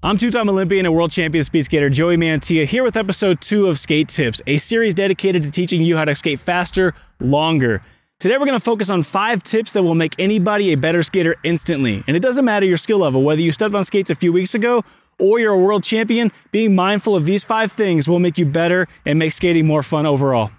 I'm two-time Olympian and world champion speed skater Joey Mantia here with episode 2 of Skate Tips, a series dedicated to teaching you how to skate faster, longer. Today we're going to focus on 5 tips that will make anybody a better skater instantly. And it doesn't matter your skill level, whether you stepped on skates a few weeks ago or you're a world champion, being mindful of these 5 things will make you better and make skating more fun overall.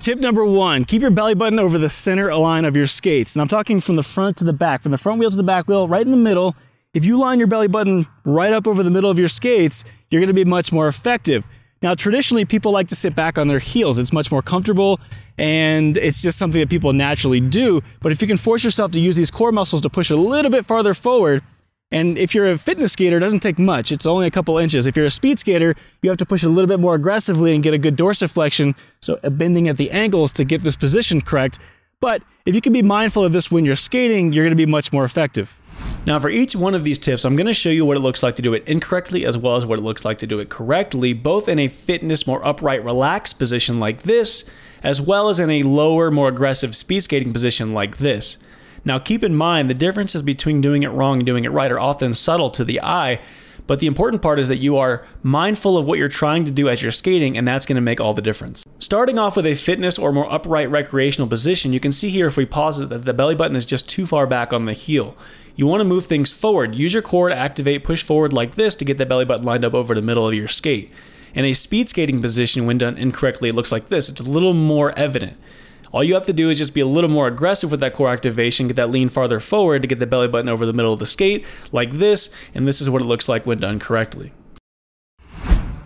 Tip number 1, keep your belly button over the center line of your skates. And I'm talking from the front to the back, from the front wheel to the back wheel, right in the middle. If you line your belly button right up over the middle of your skates, you're going to be much more effective. Now, traditionally, people like to sit back on their heels. It's much more comfortable, and it's just something that people naturally do. But if you can force yourself to use these core muscles to push a little bit farther forward, and if you're a fitness skater, it doesn't take much. It's only a couple inches. If you're a speed skater, you have to push a little bit more aggressively and get a good dorsiflexion, so bending at the ankles to get this position correct. But if you can be mindful of this when you're skating, you're going to be much more effective. Now, for each one of these tips, I'm going to show you what it looks like to do it incorrectly as well as what it looks like to do it correctly, both in a fitness, more upright, relaxed position like this, as well as in a lower, more aggressive speed skating position like this. Now, keep in mind, the differences between doing it wrong and doing it right are often subtle to the eye, but the important part is that you are mindful of what you're trying to do as you're skating, and that's going to make all the difference. Starting off with a fitness or more upright recreational position, you can see here if we pause it that the belly button is just too far back on the heel. You want to move things forward. Use your core to activate, push forward like this to get the belly button lined up over the middle of your skate. In a speed skating position, when done incorrectly, it looks like this. It's a little more evident. All you have to do is just be a little more aggressive with that core activation, get that lean farther forward to get the belly button over the middle of the skate like this, and this is what it looks like when done correctly.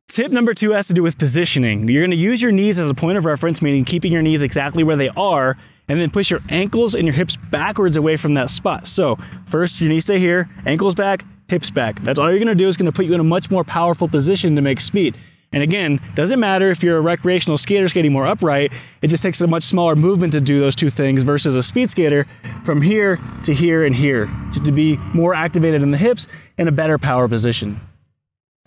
Tip number 2 has to do with positioning. You're going to use your knees as a point of reference, meaning keeping your knees exactly where they are, and then push your ankles and your hips backwards away from that spot. So first your knees stay here, ankles back, hips back. That's all you're going to do is going to put you in a much more powerful position to make speed. And again, doesn't matter if you're a recreational skater skating more upright, it just takes a much smaller movement to do those two things versus a speed skater from here to here and here, just to be more activated in the hips and a better power position.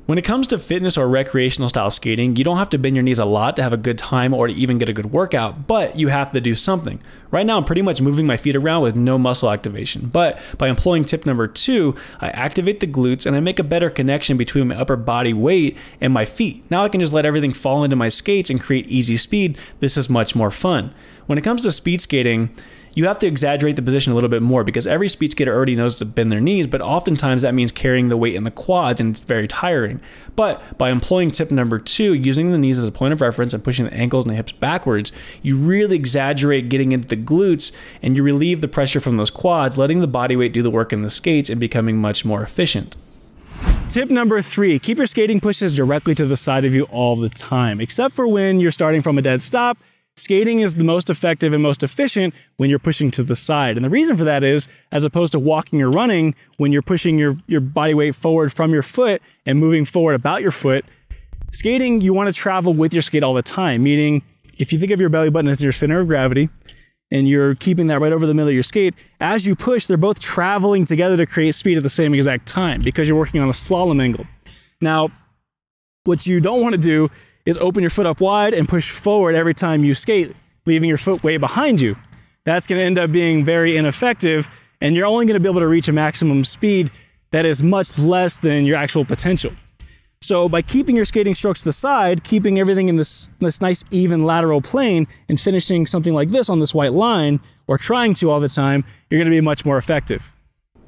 When it comes to fitness or recreational style skating, you don't have to bend your knees a lot to have a good time or to even get a good workout, but you have to do something. Right now, I'm pretty much moving my feet around with no muscle activation, but by employing tip number 2, I activate the glutes and I make a better connection between my upper body weight and my feet. Now I can just let everything fall into my skates and create easy speed. This is much more fun. When it comes to speed skating, you have to exaggerate the position a little bit more because every speed skater already knows to bend their knees, but oftentimes that means carrying the weight in the quads and it's very tiring. But by employing tip number 2, using the knees as a point of reference and pushing the ankles and the hips backwards, you really exaggerate getting into the glutes and you relieve the pressure from those quads, letting the body weight do the work in the skates and becoming much more efficient. Tip number 3, keep your skating pushes directly to the side of you all the time, except for when you're starting from a dead stop. Skating is the most effective and most efficient when you're pushing to the side. And the reason for that is, as opposed to walking or running, when you're pushing your body weight forward from your foot and moving forward about your foot, skating, you want to travel with your skate all the time. Meaning, if you think of your belly button as your center of gravity, and you're keeping that right over the middle of your skate, as you push, they're both traveling together to create speed at the same exact time because you're working on a slalom angle. Now, what you don't want to do is open your foot up wide and push forward every time you skate, leaving your foot way behind you. That's going to end up being very ineffective, and you're only going to be able to reach a maximum speed that is much less than your actual potential. So by keeping your skating strokes to the side, keeping everything in this nice even lateral plane, and finishing something like this on this white line, or trying to all the time, you're going to be much more effective.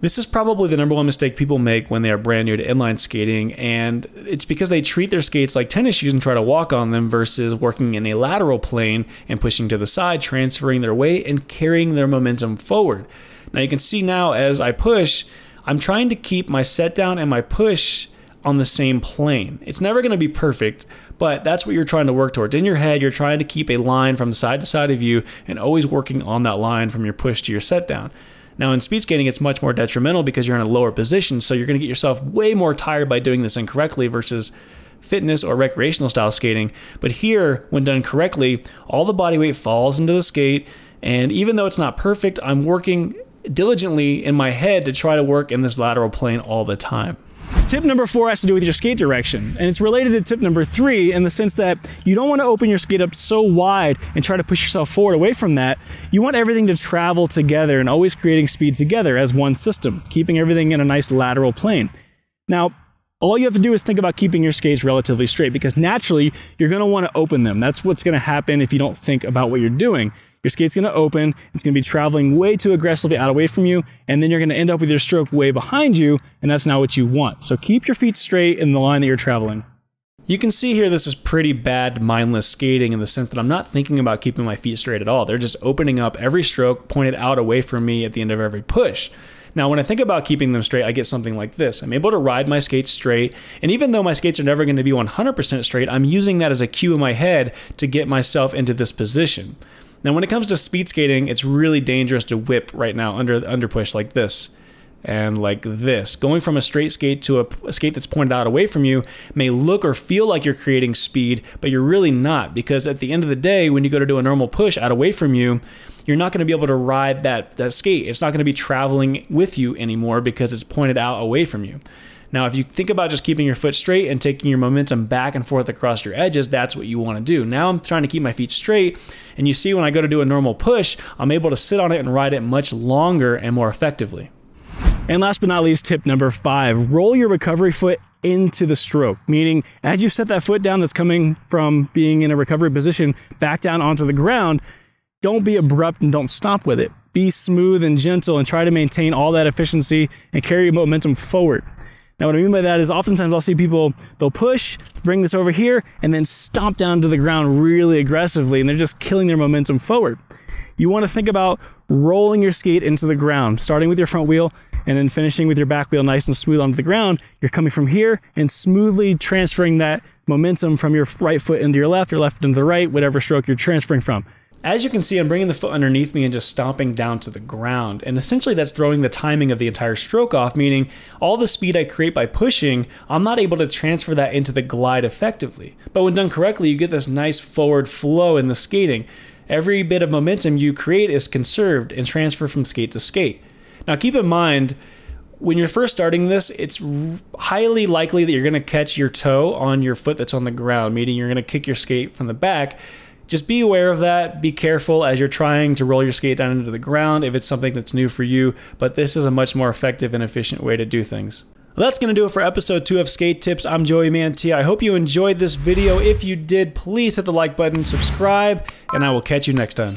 This is probably the number one mistake people make when they are brand new to inline skating, and it's because they treat their skates like tennis shoes and try to walk on them versus working in a lateral plane and pushing to the side, transferring their weight and carrying their momentum forward. Now you can see now as I push, I'm trying to keep my set down and my push on the same plane. It's never going to be perfect, but that's what you're trying to work towards. In your head, you're trying to keep a line from side to side of you and always working on that line from your push to your set down. Now, in speed skating, it's much more detrimental because you're in a lower position, so you're going to get yourself way more tired by doing this incorrectly versus fitness or recreational style skating. But here, when done correctly, all the body weight falls into the skate, and even though it's not perfect, I'm working diligently in my head to try to work in this lateral plane all the time. Tip number 4 has to do with your skate direction, and it's related to tip number 3 in the sense that you don't want to open your skate up so wide and try to push yourself forward away from that. You want everything to travel together and always creating speed together as one system, keeping everything in a nice lateral plane. Now, All you have to do is think about keeping your skates relatively straight, because naturally you're going to want to open them. That's what's going to happen if you don't think about what you're doing. Your skate's going to open, it's going to be traveling way too aggressively out away from you, and then you're going to end up with your stroke way behind you, and that's not what you want. So keep your feet straight in the line that you're traveling. You can see here this is pretty bad mindless skating in the sense that I'm not thinking about keeping my feet straight at all. They're just opening up every stroke pointed out away from me at the end of every push. Now, when I think about keeping them straight, I get something like this. I'm able to ride my skates straight, and even though my skates are never going to be 100% straight, I'm using that as a cue in my head to get myself into this position. Now, when it comes to speed skating, it's really dangerous to whip right now under push like this and like this. Going from a straight skate to a skate that's pointed out away from you may look or feel like you're creating speed, but you're really not, because at the end of the day, when you go to do a normal push out away from you, you're not going to be able to ride that skate. It's not going to be traveling with you anymore because it's pointed out away from you. Now, if you think about just keeping your foot straight and taking your momentum back and forth across your edges, that's what you want to do. Now I'm trying to keep my feet straight, and you see when I go to do a normal push, I'm able to sit on it and ride it much longer and more effectively. And last but not least, tip number 5, roll your recovery foot into the stroke, meaning as you set that foot down that's coming from being in a recovery position back down onto the ground, don't be abrupt and don't stop with it. Be smooth and gentle and try to maintain all that efficiency and carry your momentum forward. Now, what I mean by that is oftentimes I'll see people, they'll push, bring this over here, and then stomp down to the ground really aggressively, and they're just killing their momentum forward. You want to think about rolling your skate into the ground, starting with your front wheel and then finishing with your back wheel nice and smooth onto the ground. You're coming from here and smoothly transferring that momentum from your right foot into your left, or left into the right, whatever stroke you're transferring from. As you can see, I'm bringing the foot underneath me and just stomping down to the ground. And essentially that's throwing the timing of the entire stroke off, meaning all the speed I create by pushing, I'm not able to transfer that into the glide effectively. But when done correctly, you get this nice forward flow in the skating. Every bit of momentum you create is conserved and transferred from skate to skate. Now keep in mind, when you're first starting this, it's highly likely that you're going to catch your toe on your foot that's on the ground, meaning you're going to kick your skate from the back. Just be aware of that. Be careful as you're trying to roll your skate down into the ground if it's something that's new for you, but this is a much more effective and efficient way to do things. Well, that's going to do it for episode 2 of Skate Tips. I'm Joey Mantia. I hope you enjoyed this video. If you did, please hit the like button, subscribe, and I will catch you next time.